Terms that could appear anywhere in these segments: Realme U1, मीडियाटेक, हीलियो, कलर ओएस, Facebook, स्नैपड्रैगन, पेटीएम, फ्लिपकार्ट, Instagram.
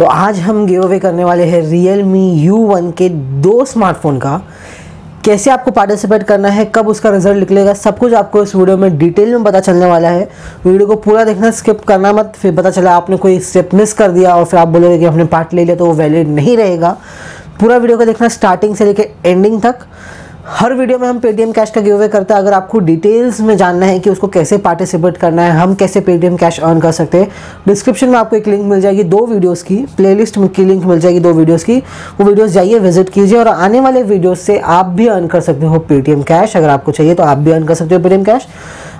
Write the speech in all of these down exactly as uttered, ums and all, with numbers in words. तो आज हम गिव अवे करने वाले हैं Realme U वन के दो स्मार्टफोन का। कैसे आपको पार्टिसिपेट करना है, कब उसका रिजल्ट निकलेगा, सब कुछ आपको इस वीडियो में डिटेल में पता चलने वाला है। वीडियो को पूरा देखना, स्किप करना मत, फिर पता चला आपने कोई स्टेप मिस कर दिया और फिर आप बोलोगे कि हमने पार्ट ले लिया तो वो वैलिड नहीं रहेगा। पूरा वीडियो को देखना स्टार्टिंग से लेकर एंडिंग तक। हर वीडियो में हम पेटीएम कैश का गिव अवे करते हैं। अगर आपको डिटेल्स में जानना है कि उसको कैसे पार्टिसिपेट करना है, हम कैसे पेटीएम कैश अर्न कर सकते हैं, डिस्क्रिप्शन में आपको एक लिंक मिल जाएगी दो वीडियोस की, प्लेलिस्ट की लिंक मिल जाएगी दो वीडियोस की। वो वीडियोस जाइए, विजिट कीजिए और आने वाले वीडियोस से आप भी अर्न कर सकते हो पेटीएम कैश। अगर आपको चाहिए तो आप भी अर्न कर सकते हो पेटीएम कैश।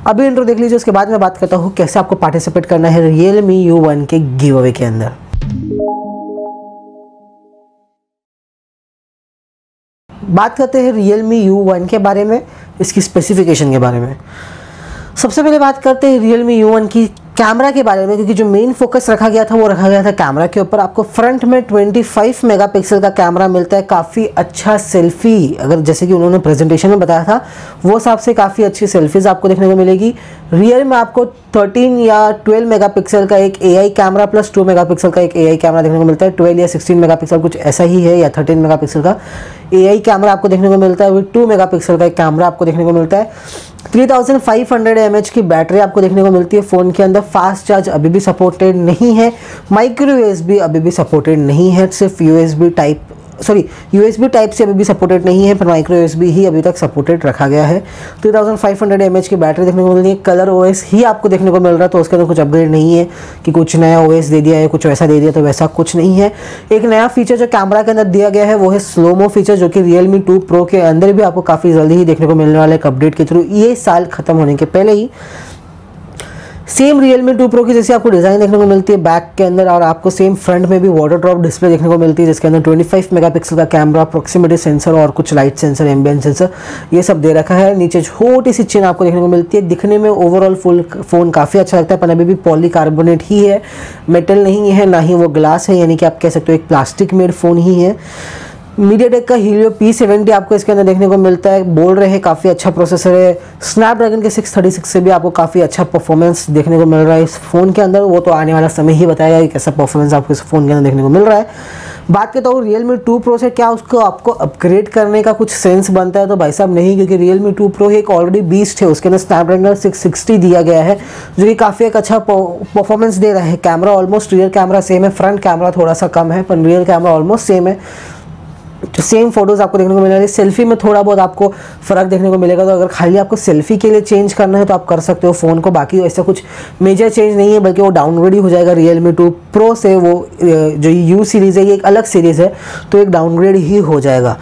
अभी इंट्रो देख लीजिए, उसके बाद मैं बात करता हूँ कैसे आपको पार्टिसिपेट करना है Realme U वन के गिव अवे के अंदर। बात करते हैं Realme U वन के बारे में, इसकी स्पेसिफिकेशन के बारे में। सबसे पहले बात करते हैं Realme U वन की कैमरा के बारे में, क्योंकि जो मेन फोकस रखा गया था वो रखा गया था कैमरा के ऊपर। आपको फ्रंट में पच्चीस मेगापिक्सल का कैमरा मिलता है, काफ़ी अच्छा सेल्फी, अगर जैसे कि उन्होंने प्रेजेंटेशन में बताया था वो हिसाब से काफ़ी अच्छी सेल्फीज आपको देखने को मिलेगी। रियल में आपको तेरह या बारह मेगापिक्सल का एक एआई कैमरा प्लस दो मेगापिक्सल का एक एआई कैमरा देखने को मिलता है। बारह या सोलह मेगापिक्सल कुछ ऐसा ही है, या तेरह मेगापिक्सल का एआई कैमरा आपको देखने को मिलता है। विद दो मेगापिक्सल का एक कैमरा आपको देखने को मिलता है। पैंतीस सौ एमएच की बैटरी आपको देखने को मिलती है फ़ोन के अंदर। फास्ट चार्ज अभी भी सपोर्टेड नहीं है, माइक्रो यूएसबी अभी भी सपोर्टेड नहीं है, सिर्फ USB type sorry USB type से अभी भी सपोर्टेड नहीं है, पर माइक्रो यूएसबी ही अभी तक सपोर्टेड रखा गया है। पैंतीस सौ एमएच की बैटरी देखने को मिल रही है। कलर ओएस ही आपको देखने को मिल रहा है, तो उसके अंदर कुछ अपग्रेड नहीं है कि कुछ नया ओएस दे दिया है, कुछ वैसा दे दिया, तो वैसा कुछ नहीं है। एक नया फीचर जो कैमरा के अंदर दिया गया है वो है स्लोमो फीचर, जो कि Realme टू Pro के अंदर भी आपको काफ़ी जल्दी ही देखने को मिलने वाला है एक अपडेट के थ्रू, ये साल खत्म होने के पहले ही। सेम Realme टू Pro की जैसे आपको डिज़ाइन देखने को मिलती है बैक के अंदर, और आपको सेम फ्रंट में भी वाटर ड्रॉप डिस्प्ले देखने को मिलती है, जिसके अंदर पच्चीस मेगापिक्सल का कैमरा, प्रॉक्सिमिटी सेंसर और कुछ लाइट सेंसर, एम्बियंस सेंसर, ये सब दे रखा है। नीचे छोटी सी चिन आपको देखने को मिलती है। दिखने में ओवरऑल फुल फ़ोन काफ़ी अच्छा लगता है, पर अभी भी पॉलीकार्बोनेट ही है, मेटल नहीं है, ना ही वो ग्लास है, यानी कि आप कह सकते हो एक प्लास्टिक मेड फ़ोन ही है। मीडियाटेक का हीलियो पी सेवेंटी आपको इसके अंदर देखने को मिलता है। बोल रहे हैं काफ़ी अच्छा प्रोसेसर है, स्नैपड्रैगन के सिक्स थर्टी सिक्स से भी आपको काफ़ी अच्छा परफॉर्मेंस देखने को मिल रहा है इस फ़ोन के अंदर। वो तो आने वाला समय ही बताएगा कि कैसा परफॉर्मेंस आपको इस फ़ोन के अंदर देखने को मिल रहा है। बात करता हूँ Realme टू Pro से, क्या उसको आपको अपग्रेड करने का कुछ सेंस बनता है, तो भाई साहब नहीं, क्योंकि Realme टू Pro एक ऑलरेडी बीस्ट है, उसके अंदर स्नैपड्रैगन सिक्स सिक्सटी दिया गया है जो कि काफ़ी एक अच्छा परफॉर्मेंस दे रहा है। Camera almost rear camera same है, फ्रंट कैमरा थोड़ा सा कम है, पर रियर कैमरा ऑलमोस्ट सेम है, तो सेम फोटोज़ आपको देखने को मिल रही है। सेल्फी में थोड़ा बहुत आपको फ़र्क देखने को मिलेगा, तो अगर खाली आपको सेल्फी के लिए चेंज करना है तो आप कर सकते हो फ़ोन को, बाकी ऐसा कुछ मेजर चेंज नहीं है, बल्कि वो डाउनग्रेड ही हो जाएगा Realme टू Pro से। वो जो यू सीरीज़ है ये एक अलग सीरीज़ है, तो एक डाउनग्रेड ही हो जाएगा।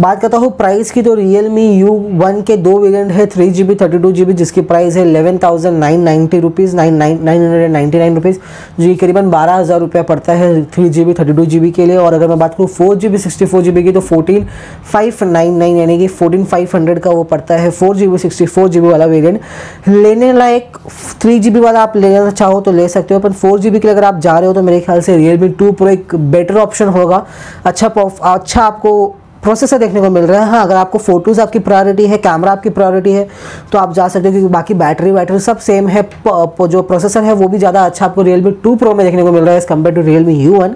बात करता हूँ प्राइस की, तो Realme U वन के दो वेरिएंट है, three G B thirty two G B जिसकी प्राइस है eleven thousand nine ninety rupees nine nine nine hundred ninety nine rupees जो कि करीबन बारह हज़ार रुपया पड़ता है three G B thirty two G B के लिए। और अगर मैं बात करूँ four G B sixty four G B की तो फोर्टीन फाइव नाइन नाइन यानी कि फोर्टीन फाइव हंड्रेड का वो पड़ता है। Four G B sixty four G B वाला वेरियंट लेने लायक, थ्री जी बी वाला आप लेना चाहो तो ले सकते हो, पर फोर जी बी के लिए अगर आप जा रहे हो तो मेरे ख्याल से Realme टू Pro एक बेटर ऑप्शन होगा। अच्छा अच्छा आपको प्रोसेसर देखने को मिल रहा है। हाँ, अगर आपको फोटोज़ आपकी प्रायोरिटी है, कैमरा आपकी प्रायोरिटी है तो आप जा सकते हो, क्योंकि बाकी बैटरी बैटरी सब सेम है। जो प्रोसेसर है वो भी ज़्यादा अच्छा आपको Realme टू Pro में देखने को मिल रहा है as compare to Realme U one,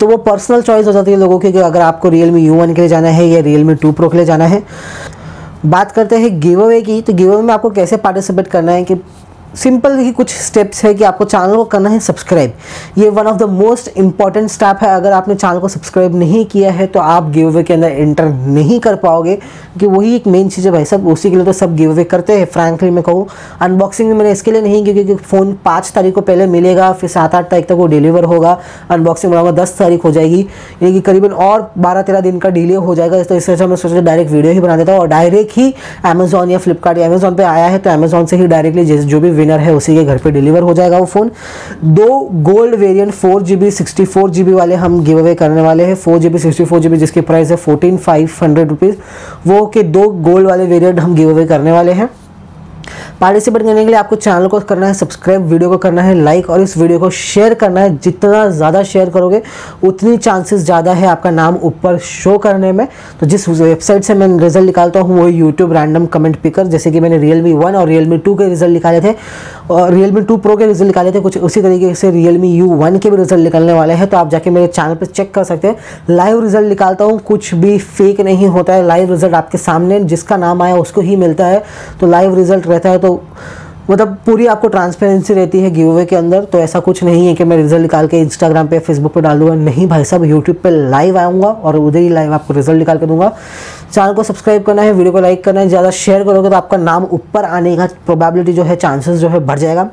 तो वो पर्सनल चॉइस हो जाती है लोगों की कि अगर आपको Realme U वन के लिए जाना है या Realme टू Pro के लिए जाना है। बात करते हैं गिव अवे की, तो गिव अवे में आपको कैसे पार्टिसिपेट करना है कि सिंपल ही कुछ स्टेप्स है कि आपको चैनल को करना है सब्सक्राइब। ये one of the most important step है। अगर आपने चैनल को सब्सक्राइब नहीं किया है तो आप गिव अवे के अंदर एंटर नहीं कर पाओगे, क्योंकि वही एक मेन चीज़ है भाई साहब, उसी के लिए तो सब गिव अवे करते हैं। फ्रैंकली मैं कहूँ, अनबॉक्सिंग में मैंने इसके लिए नहीं, क्योंकि फ़ोन पाँच तारीख को पहले मिलेगा, फिर सात आठ तारीख तक वो डिलीवर होगा, अनबॉक्सिंग बनाऊंगा दस तारीख हो जाएगी, यानी कि करीबन और बारह तेरह दिन का डिले हो जाएगा। तो इससे अच्छा मैं सोचा डायरेक्ट वीडियो ही बना देता हूँ, और डायरेक्ट ही अमेजॉन या फ्लिपकार्ट, अमेजॉन पर आया है तो अमेजॉन से ही डायरेक्टली जो भी विनर है उसी के घर पे डिलीवर हो जाएगा वो फ़ोन। दो gold variant four G B sixty four G B वाले हम गिव अवे करने वाले हैं। Four G B sixty four G B जिसकी प्राइस है फोर्टीन फाइव हंड्रेड रुपीज़, वो के दो गोल्ड वाले वेरिएंट हम गिव अवे करने वाले हैं। पार्टिसिपेट करने के लिए आपको चैनल को करना है सब्सक्राइब, वीडियो को करना है लाइक और इस वीडियो को शेयर करना है। जितना ज़्यादा शेयर करोगे उतनी चांसेस ज़्यादा है आपका नाम ऊपर शो करने में। तो जिस वेबसाइट से मैं रिजल्ट निकालता हूँ वो यूट्यूब रैंडम कमेंट पिकर, जैसे कि मैंने रियल मी वन और रियल मी टू के रिजल्ट निकाले थे और रियल मी टू प्रो के रिजल्ट निकाले थे, कुछ उसी तरीके से रियल मी यू वन के भी रिजल्ट निकालने वाले हैं। तो आप जाके मेरे चैनल पर चेक कर सकते हैं, लाइव रिजल्ट निकालता हूँ, कुछ भी फेक नहीं होता है, लाइव रिजल्ट आपके सामने जिसका नाम आया उसको ही मिलता है। तो लाइव रिजल्ट रहता है, तो मतलब पूरी आपको ट्रांसपेरेंसी रहती है गिव अवे के अंदर। तो ऐसा कुछ नहीं है कि मैं रिजल्ट निकाल के इंस्टाग्राम पे फेसबुक पे डालूंगा, नहीं भाई साहब, यूट्यूब पे लाइव आऊँगा और उधर ही लाइव आपको रिजल्ट निकाल के दूंगा। चैनल को सब्सक्राइब करना है, वीडियो को लाइक करना है, ज़्यादा शेयर करोगे तो आपका नाम ऊपर आने का प्रोबेबिलिटी जो है, चांसेस जो है बढ़ जाएगा।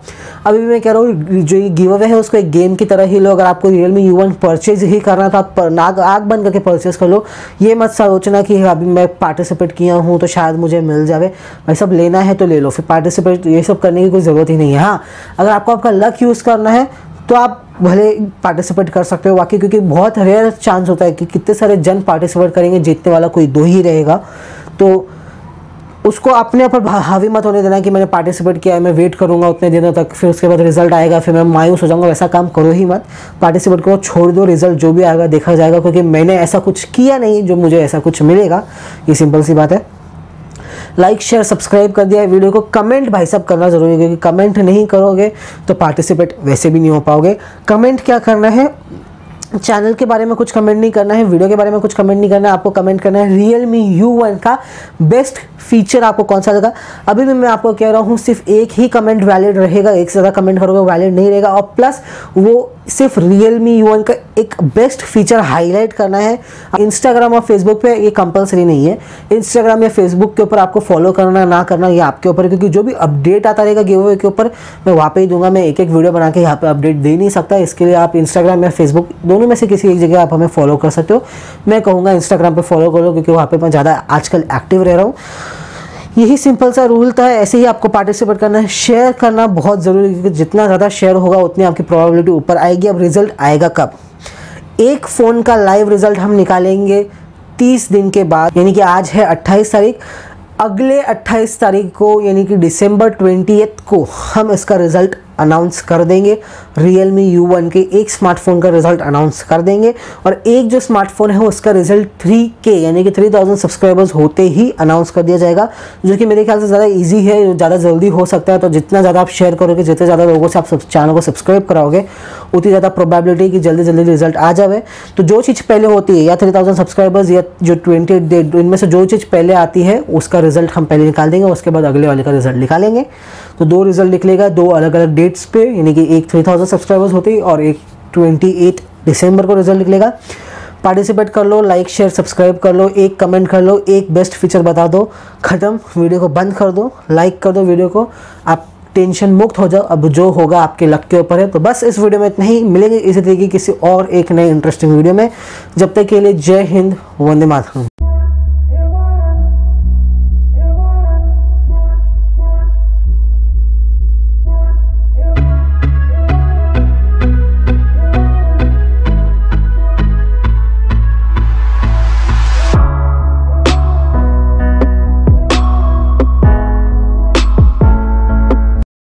अभी भी मैं कह रहा हूँ जो ये गिव अवे है उसको एक गेम की तरह ही लो। अगर आपको रियलमी यू वन परचेज ही करना था, आप नाक आग बंद करके परचेज कर लो। ये मत सोचना कि अभी मैं पार्टिसिपेट किया हूँ तो शायद मुझे मिल जाए, भाई साहब लेना है तो ले लो, फिर पार्टिसिपेट ये सब करने की कोई ज़रूरत ही नहीं है। हाँ, अगर आपको आपका लक यूज़ करना है तो आप भले पार्टिसिपेट कर सकते हो वाकई, क्योंकि बहुत रेयर चांस होता है कि कितने सारे जन पार्टिसिपेट करेंगे, जीतने वाला कोई दो ही रहेगा। तो उसको अपने ऊपर हावी मत होने देना कि मैंने पार्टिसिपेट किया है, मैं वेट करूंगा उतने दिनों तक, फिर उसके बाद रिजल्ट आएगा, फिर मैं मायूस हो जाऊंगा। वैसा काम करो ही मत, पार्टिसिपेट करो, छोड़ दो, रिजल्ट जो भी आएगा देखा जाएगा, क्योंकि मैंने ऐसा कुछ किया नहीं जो मुझे ऐसा कुछ मिलेगा, ये सिंपल सी बात है। लाइक शेयर सब्सक्राइब कर दिया है, वीडियो को कमेंट भाई साहब करना ज़रूरी है, क्योंकि कमेंट नहीं करोगे तो पार्टिसिपेट वैसे भी नहीं हो पाओगे। कमेंट क्या करना है, चैनल के बारे में कुछ कमेंट नहीं करना है, वीडियो के बारे में कुछ कमेंट नहीं करना है, आपको कमेंट करना है रियल मी यू वन का बेस्ट फीचर आपको कौन सा लगा। अभी भी मैं आपको कह रहा हूँ सिर्फ एक ही कमेंट वैलिड रहेगा, एक से ज़्यादा कमेंट करोगे वैलिड नहीं रहेगा। और प्लस वो सिर्फ रियल मी यू वन का एक बेस्ट फीचर हाईलाइट करना है। इंस्टाग्राम और फेसबुक पे ये कंपलसरी नहीं है, इंस्टाग्राम या फेसबुक के ऊपर आपको फॉलो करना ना करना ये आपके ऊपर है, क्योंकि जो भी अपडेट आता रहेगा गिव अवे के ऊपर मैं वहाँ पे ही दूंगा। मैं एक एक वीडियो बना के यहाँ पे अपडेट दे नहीं सकता, इसके लिए आप इंस्टाग्राम या फेसबुक दोनों में से किसी एक जगह आप हमें फॉलो कर सकते हो। मैं कहूँगा इंस्टाग्राम पर फॉलो करो, क्योंकि वहाँ पर मैं ज़्यादा आजकल एक्टिव रह रहा हूँ। यही सिंपल सा रूल था, ऐसे ही आपको पार्टिसिपेट करना है, शेयर करना बहुत ज़रूरी है, क्योंकि जितना ज़्यादा शेयर होगा उतनी आपकी प्रोबेबिलिटी ऊपर आएगी। अब रिजल्ट आएगा कब, एक फ़ोन का लाइव रिजल्ट हम निकालेंगे तीस दिन के बाद, यानी कि आज है अट्ठाईस तारीख, अगले अट्ठाईस तारीख को यानी कि डिसम्बर ट्वेंटीएथ को हम इसका रिज़ल्ट अनाउंस कर देंगे। Realme यू वन के एक स्मार्टफोन का रिजल्ट अनाउंस कर देंगे और एक जो स्मार्टफोन है उसका रिजल्ट थ्री के यानी कि थ्री थाउज़ेंड सब्सक्राइबर्स होते ही अनाउंस कर दिया जाएगा, जो कि मेरे ख्याल से ज़्यादा इजी है, ज़्यादा जल्दी हो सकता है। तो जितना ज़्यादा आप शेयर करोगे, जितने ज़्यादा लोगों से आप चैनल को सब्सक्राइब कराओगे, उतनी ज़्यादा प्रोबेबिलिटी कि जल्दी जल्दी रिजल्ट आ जाए। तो जो चीज़ पहले होती है, या थ्री थाउजेंड सब्सक्राइबर्स या जो ट्वेंटी एट डेट, इनमें से जो चीज़ पहले आती है उसका रिजल्ट हम पहले निकाल देंगे, उसके बाद अगले वाले का रिजल्ट निकालेंगे। तो दो रिजल्ट निकलेगा दो अलग अलग डेट्स पे, यानी कि एक थ्री थाउजेंड सब्सक्राइबर्स होते ही और एक अट्ठाईस दिसंबर को रिजल्ट निकलेगा। पार्टिसिपेट कर लो, लाइक शेयर सब्सक्राइब कर लो, एक कमेंट कर लो, एक बेस्ट फीचर बता दो, ख़त्म, वीडियो को बंद कर दो, लाइक कर दो वीडियो को, आप टेंशन मुक्त हो जाओ। अब जो होगा आपके लक के ऊपर है। तो बस इस वीडियो में इतना ही, मिलेंगे इसी तरीके किसी और एक नए इंटरेस्टिंग वीडियो में, जब तक के लिए जय हिंद, वंदे मातरम।